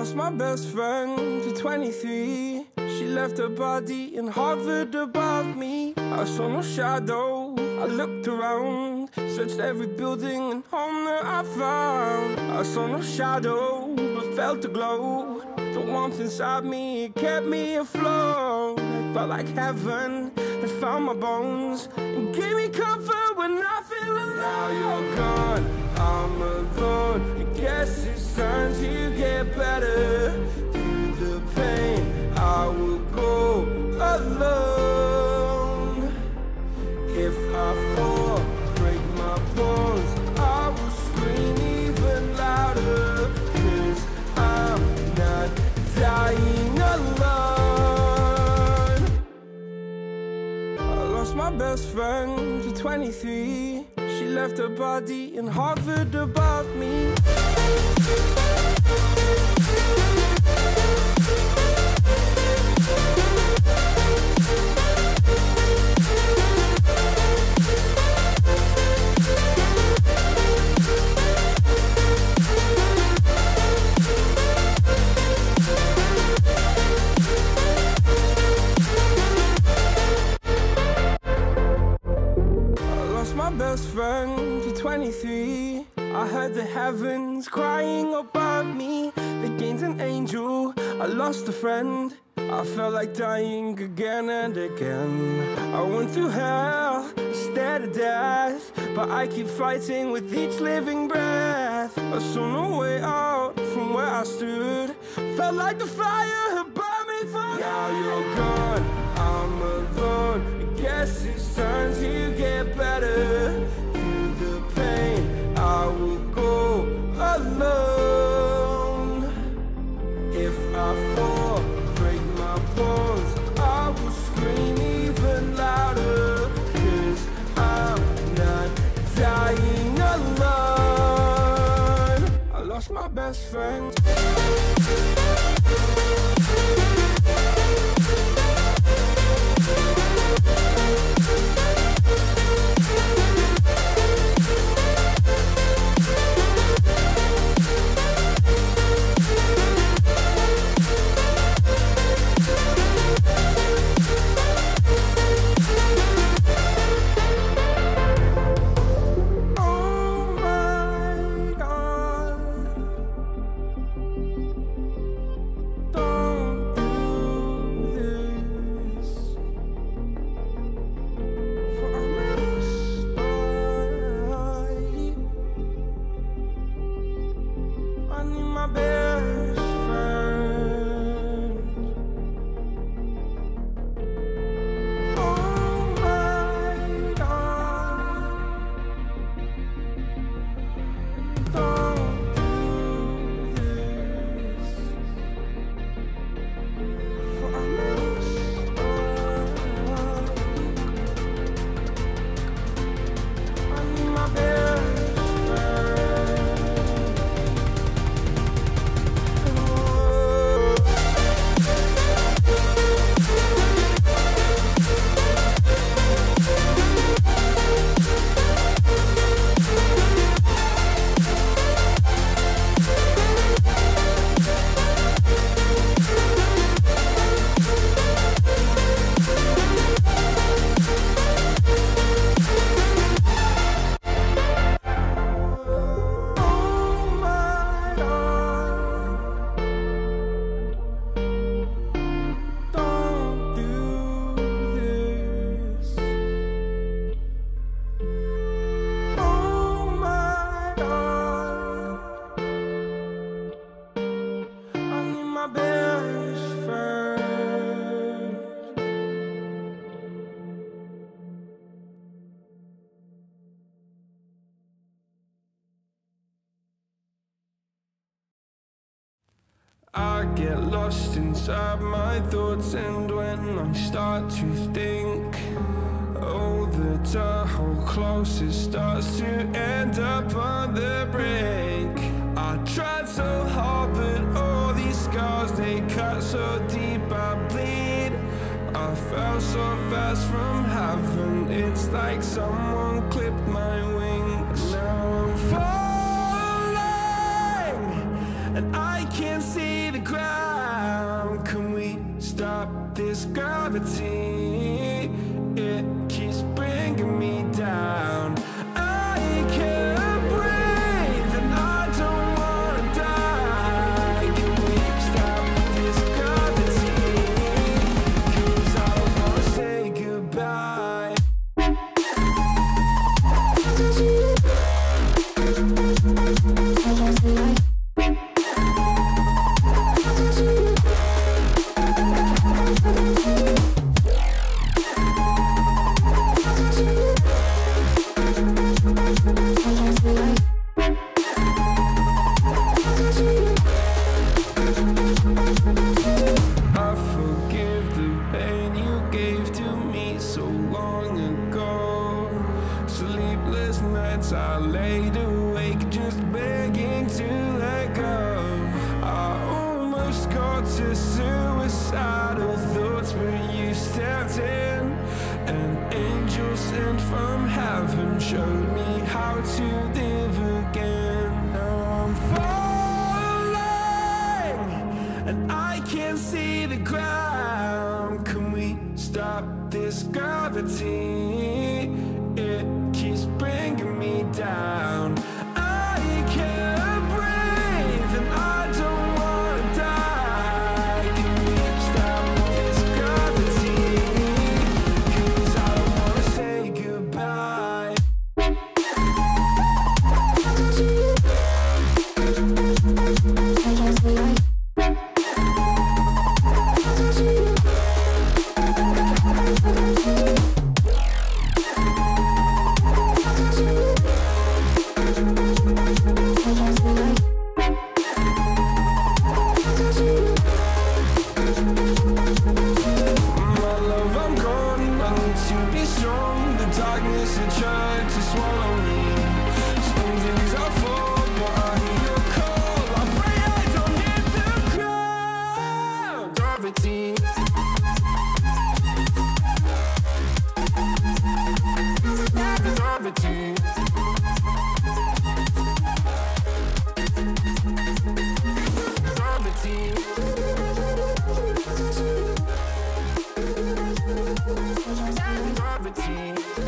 lost my best friend to 23. She left her body and hovered above me. I saw no shadow, I looked around, searched every building and home that I found. I saw no shadow, but felt the glow, the warmth inside me, it kept me afloat. It felt like heaven, it found my bones and gave me comfort when I feel alone. Now you're gone, I'm alone. I guess it's time to get better. Through the pain, I will go alone. If I fall, break my bones, I will scream even louder, 'cause I'm not dying alone. I lost my best friend to 23. She left her body and hovered above me. Best friend to 23. I heard the heavens crying above me. They gained an angel, I lost a friend. I felt like dying again and again. I went through hell instead of death, but I keep fighting with each living breath. I saw no way out from where I stood, felt like the fire had burned me for. Now you're gone, I'm alone. I guess it's time to get better. My best friend. I get lost inside my thoughts, and when I start to think, oh, the tunnel close, it starts to end up on the brink. I tried so hard, but all these scars, they cut so deep I bleed. I fell so fast from heaven, it's like someone clipped my wings. Now I'm falling, and I can't see the ground. Can we stop this gravity? It keeps bringing me down. I can't breathe and I don't wanna die. Can we stop this gravity? 'Cause I wanna say goodbye. I laid awake just begging to let go. I almost got to suicidal thoughts, but you stepped in. An angel sent from heaven showed me how to live again. Now I'm falling and I can't see the ground. Can we stop this gravity? It keeps bringing me down. I can't breathe and I don't wanna die. Can we stop this gravity? 'Cause I wanna say goodbye. Gravity.